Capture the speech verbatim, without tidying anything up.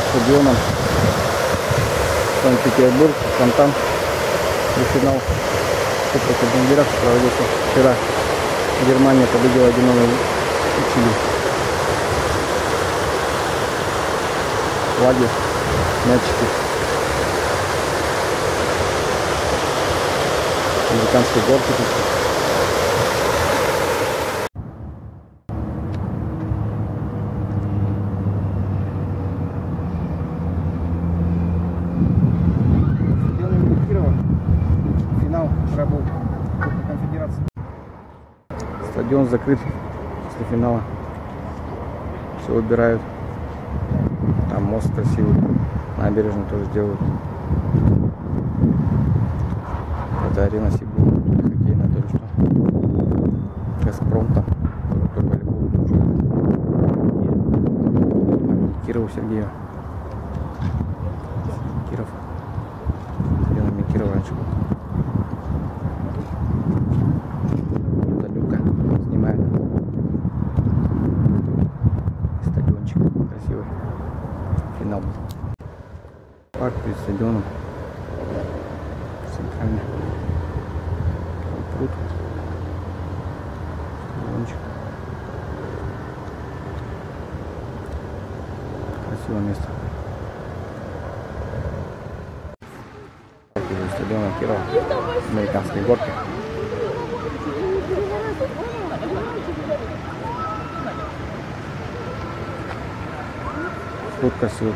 стадионом Санкт-Петербург, Фонтан. И финал Кубка Бендера проводился вчера. Германия победила один ноль Чили. Флаги, мячики. Американские горки тут. Стадион закрыт после финала. Все убирают. Там мост красивый. Набережную тоже делают. Это арена Сибу. Хоккейная только что. Газпром там. Только волейбол тоже. Кирова Сергеева. Киров. Стадион Микирова раньше был. Финал. Парк перед стадионом. Центральный. Пруд. Стадиончик. Красивое место. Перед стадионом Кирова. Американские горки. Красивый.